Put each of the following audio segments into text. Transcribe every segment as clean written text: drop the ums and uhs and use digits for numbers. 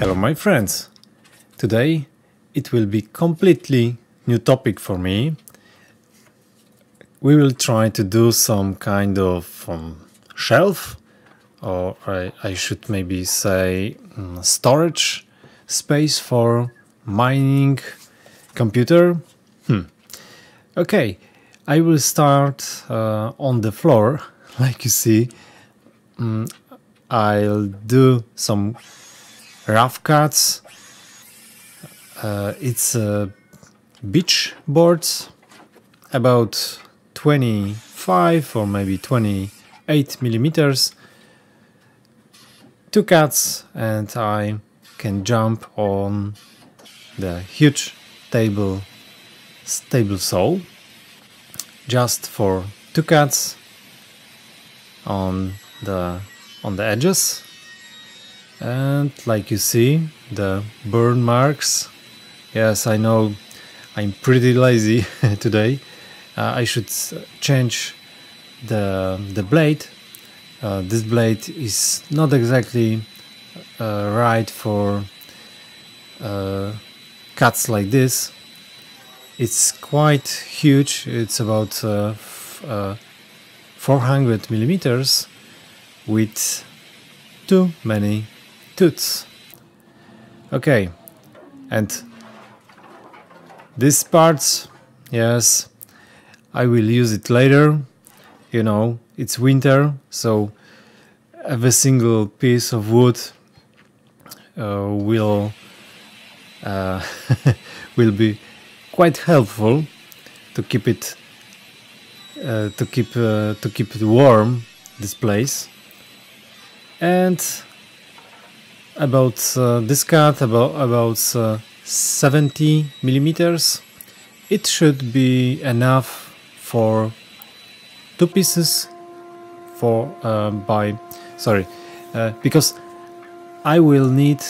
Hello my friends! Today it will be completely new topic for me. We will try to do some kind of shelf, or I should maybe say storage space for mining computer. Okay, I will start on the floor, like you see. I'll do some rough cuts. It's beach boards, about 25 or maybe 28 millimeters. Two cuts and I can jump on the huge table saw. Just for two cuts on the edges, and like you see the burn marks. Yes, I know I'm pretty lazy today. I should change the blade. This blade is not exactly right for cuts like this. It's quite huge. It's about 400 millimeters with too many tooths. Okay, and these parts, yes, I will use it later. You know, it's winter, so every single piece of wood will be quite helpful to keep it to keep it warm, this place. And about this cut, about 70 millimeters, it should be enough for two pieces. For because I will need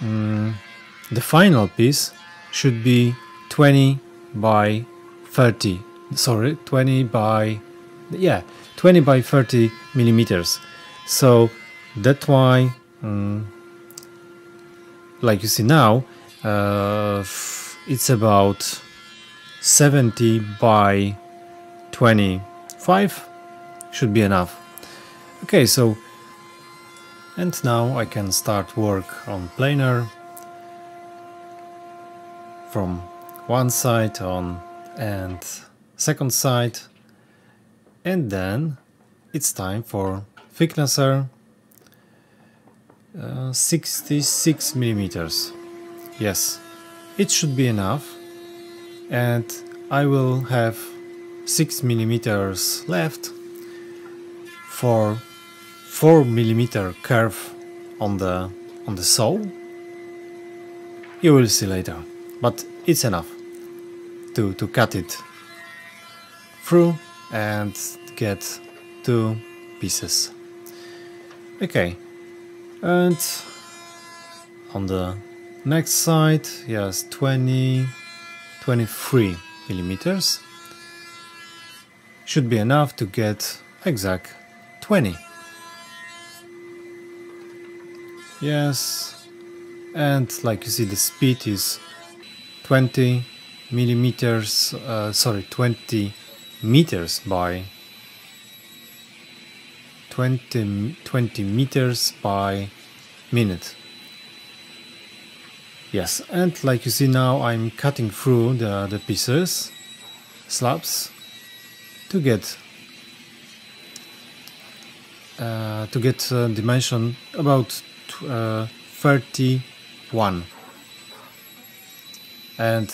the final piece should be 20 by 30. Sorry, 20 by 30 millimeters. So that's why, like you see now, it's about 70 by 25 should be enough. Okay, so and now I can start work on planer from one side on and second side, and then it's time for thicknesser. 66 millimeters. Yes, it should be enough, and I will have 6 millimeters left for 4 millimeter curve on the saw. You will see later, but it's enough to cut it through and get two pieces. Okay, and on the next side, yes, 23 millimeters should be enough to get exact 20. Yes, and like you see, the speed is 20 meters by minute. Yes, and like you see now, I'm cutting through the pieces, slabs, to get dimension about 31. And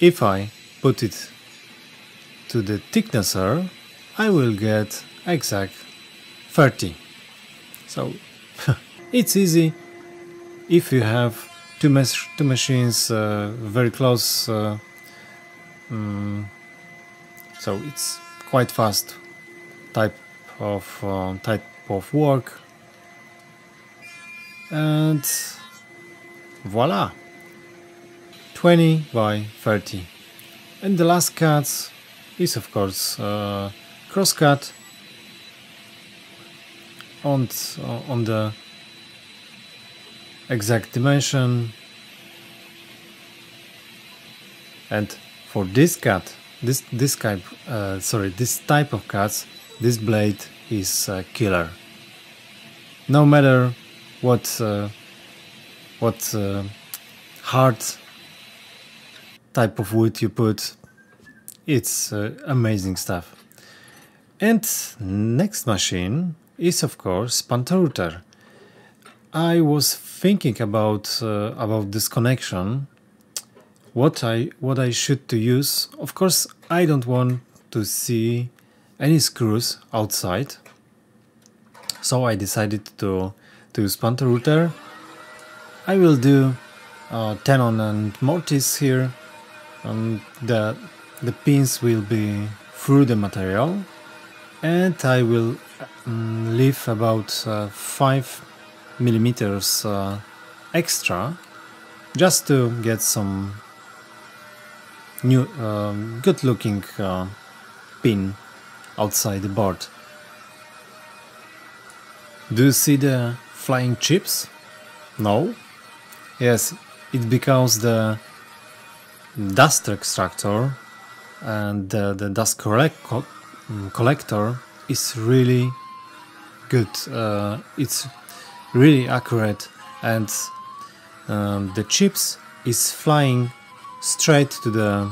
if I put it to the thicknesser, I will get exact 30. So it's easy if you have two machines very close. So it's quite fast type of work. And voila, 20 by 30. And the last cut is of course cross cut. On the exact dimension. And for this cut, this type of cuts, this blade is a killer. No matter what hard type of wood you put, it's amazing stuff. And next machine is of course Pantorouter. I was thinking about this connection, what I should to use. Of course, I don't want to see any screws outside, so I decided to use Pantorouter. I will do tenon and mortise here, and the pins will be through the material, and I will leave about 5 millimeters extra, just to get some new good-looking pin outside the board. Do you see the flying chips? No? Yes, it's because the dust extractor and the dust collector is really good. It's really accurate, and the chips is flying straight to the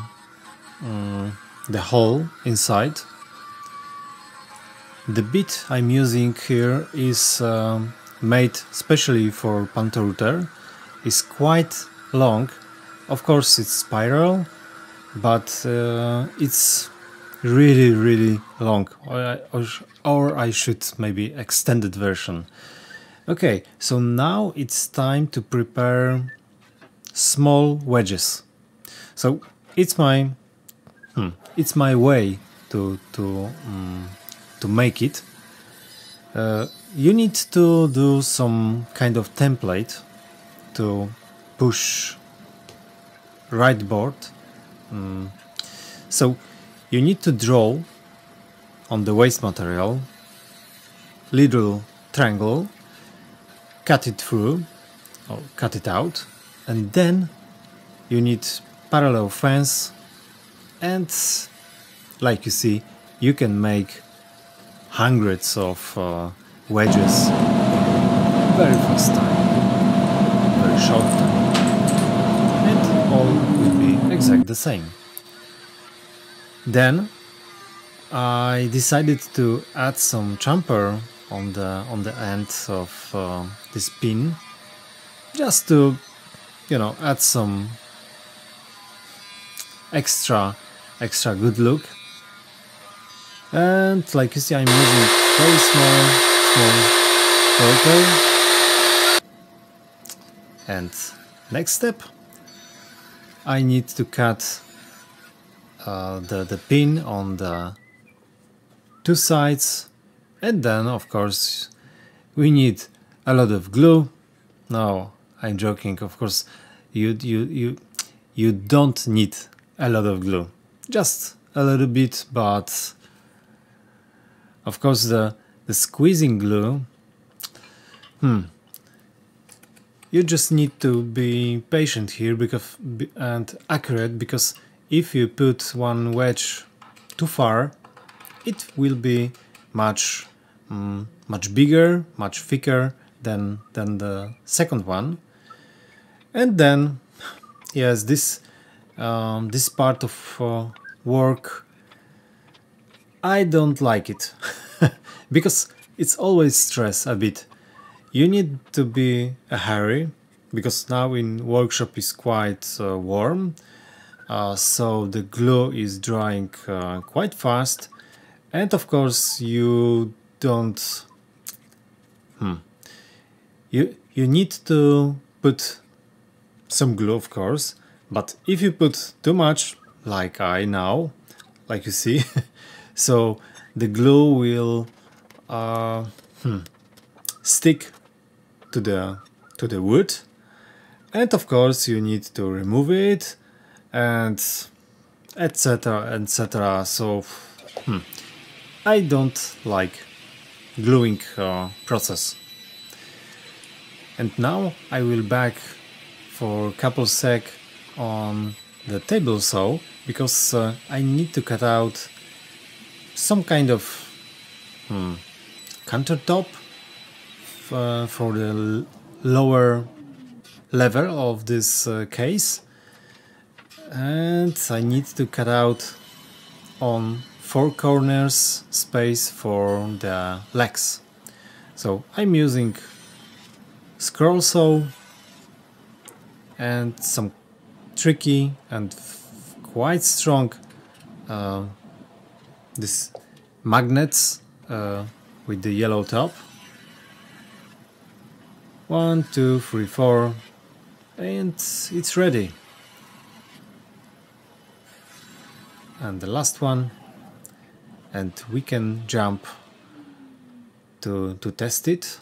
hole inside. The bit I'm using here is made specially for Pantorouter. It's quite long. Of course, it's spiral, but it's really long, or I should maybe extended version. Okay, so now it's time to prepare small wedges. So it's my way to make it. You need to do some kind of template to push right board. So you need to draw on the waste material little triangle, cut it through or cut it out, and then you need parallel fence, and like you see, you can make hundreds of wedges very fast time, very short time, and all will be exactly the same. Then I decided to add some chamfer on the end of this pin, just to, you know, add some extra good look. And like you see, I'm using very small rotor. And next step, I need to cut the pin on the two sides, and then of course we need a lot of glue. No, I'm joking. Of course, you don't need a lot of glue, just a little bit, but of course the squeezing glue, you just need to be patient here and accurate, because if you put one wedge too far, it will be much bigger, much thicker than the second one. And then, yes, this part of work, I don't like it, because it's always stress a bit. You need to be a hurry, because now in workshop is quite warm. So the glue is drying quite fast, and of course you don't. You need to put some glue, of course, but if you put too much, like I now, like you see, so the glue will stick to the wood, and of course you need to remove it, and etc, etc. So I don't like gluing process. And now I will back for a couple sec on the table saw, because I need to cut out some kind of countertop for the lower level of this case, and I need to cut out on four corners space for the legs. So I'm using scroll saw and some tricky and quite strong this magnets with the yellow top. 1, 2, 3, 4, and it's ready. And the last one, and we can jump to test it.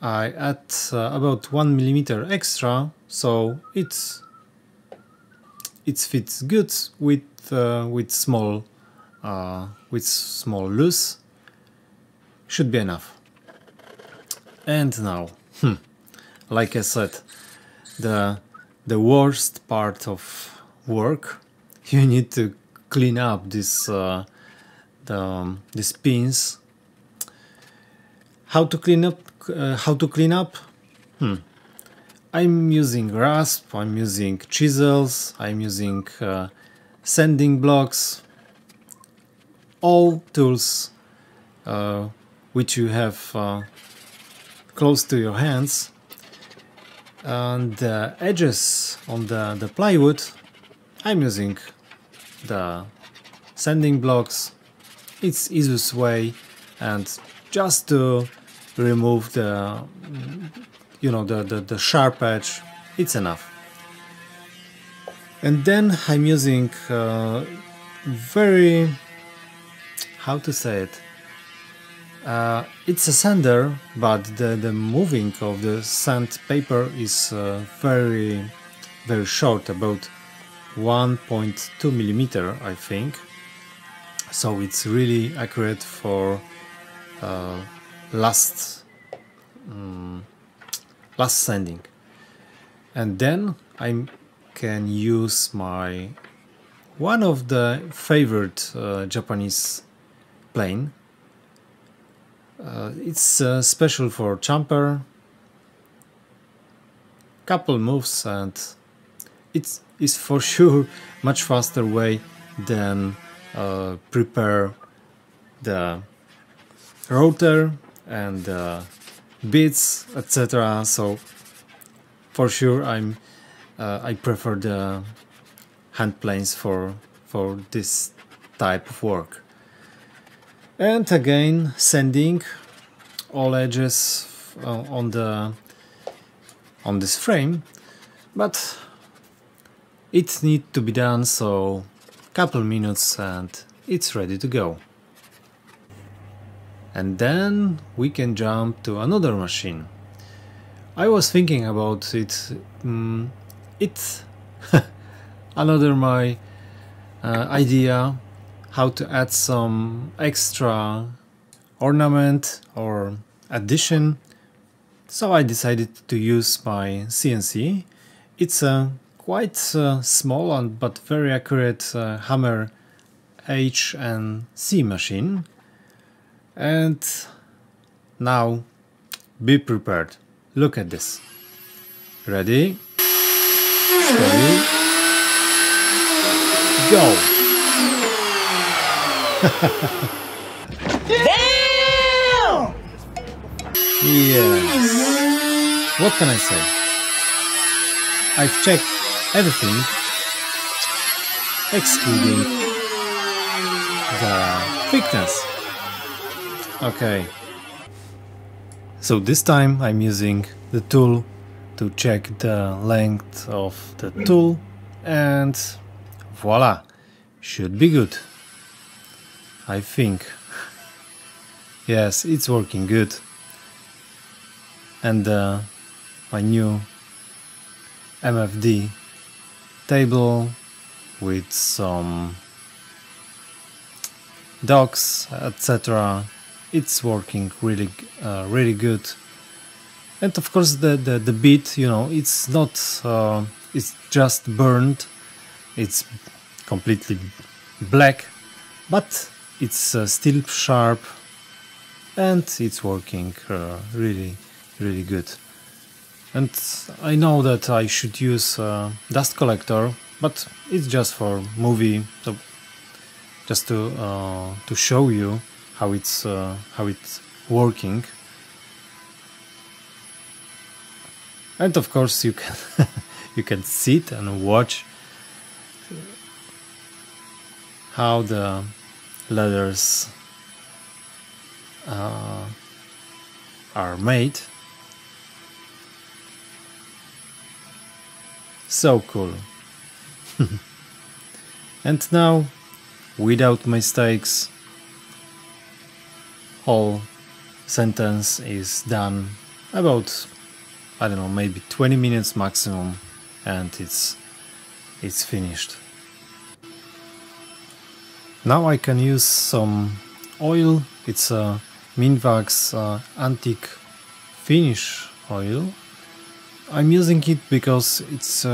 I add about 1 millimeter extra, so it fits good with small loose. Should be enough. And now, like I said, the worst part of work. You need to clean up this these pins. How to clean up? I'm using rasp, I'm using chisels, I'm using sanding blocks, all tools which you have close to your hands, and the edges on the plywood I'm using the sanding blocks. It's easiest way, and just to remove the, you know, the sharp edge, it's enough. And then I'm using very, how to say it, it's a sander, but the moving of the sandpaper is very short, about 1.2 millimeter, I think, so it's really accurate for last sanding. And then I can use my one of the favorite Japanese plane. It's special for champer. Couple moves, and it is for sure much faster way than prepare the router and bits, etc. So for sure I prefer the hand planes for this type of work. And again, sanding all edges on this frame, but it needs to be done, so couple minutes and it's ready to go. And then we can jump to another machine. I was thinking about it. Another my idea how to add some extra ornament or addition. So I decided to use my CNC. It's a quite small and but very accurate hammer HNC machine. And now be prepared. Look at this. Ready? Steady. Go! Damn! Yes. What can I say? I've checked everything, excluding the thickness. Okay, so this time I'm using the tool to check the length of the tool, and voila, should be good, I think. Yes, it's working good. And my new MFD table with some docks, etc. It's working really good. And of course the bit, you know, it's not, it's just burned, it's completely black, but it's still sharp and it's working really good. And I know that I should use dust collector, but it's just for movie, so just to show you how it's working. And of course you can you can sit and watch how the leathers are made. So cool. And now, without mistakes, whole sentence is done about, I don't know, maybe 20 minutes maximum, and it's finished. Now I can use some oil. It's a Minwax antique finish oil. I'm using it because it's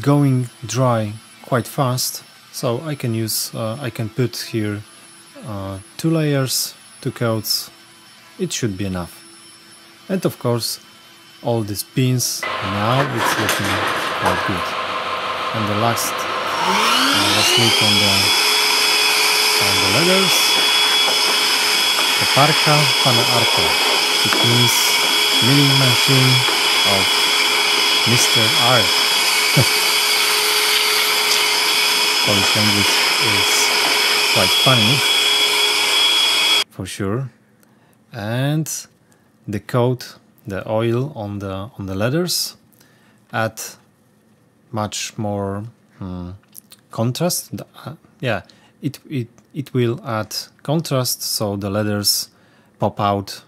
going dry quite fast, so I can use I can put here 2 layers, 2 coats. It should be enough. And of course all these pins, now it's looking quite good. And the last look on the leathers, KopArka, Pantorouter. It means milling machine of Mr. R. Polish language is quite funny, for sure. And the coat, the oil on the leathers, add much more contrast. Yeah, it will add contrast, so the leathers pop out.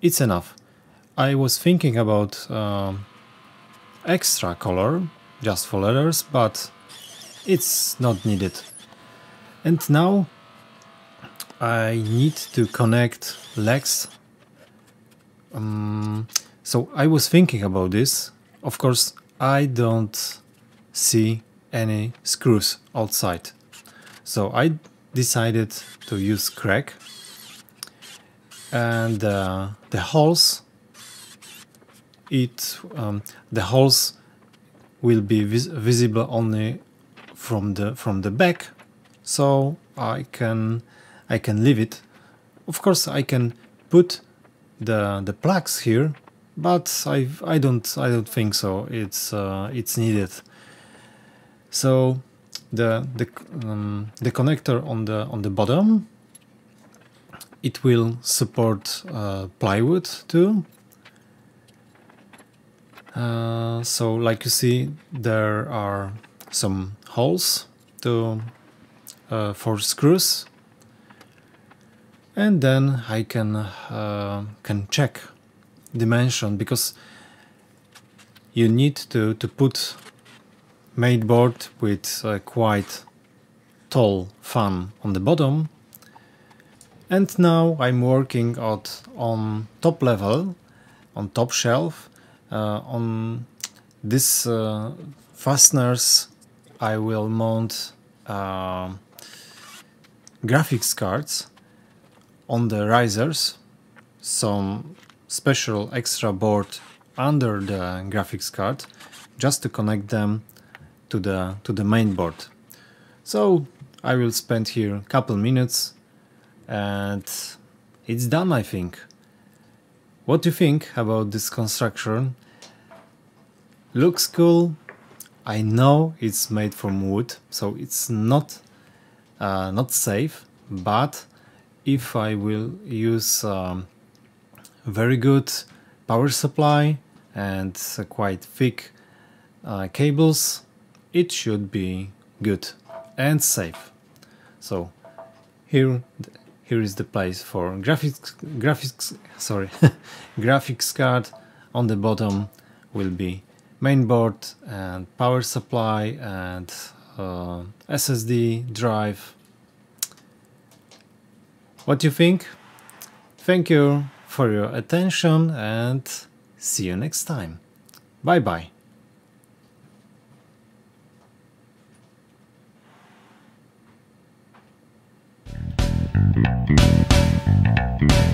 It's enough. I was thinking about extra color just for leathers, but it's not needed. And now I need to connect legs. So I was thinking about this. Of course, I don't see any screws outside, so I decided to use crack, and the holes. The holes will be visible only from the back, so I can leave it. Of course, I can put the plugs here, but I don't think so. It's needed. So the connector on the bottom, it will support plywood too. So like you see, there are some holes to for screws. And then I can check dimension, because you need to put mate board with a quite tall fan on the bottom. And now I'm working on top level, on top shelf. On this fasteners I will mount graphics cards on the risers, some special extra board under the graphics card, just to connect them to the main board. So I will spend here a couple minutes, and it's done, I think. What do you think about this construction? Looks cool. I know it's made from wood, so it's not safe, but if I will use very good power supply and quite thick cables, it should be good and safe. So here is the place for graphics card. On the bottom will be main board and power supply and SSD drive. What do you think? Thank you for your attention and see you next time. Bye bye.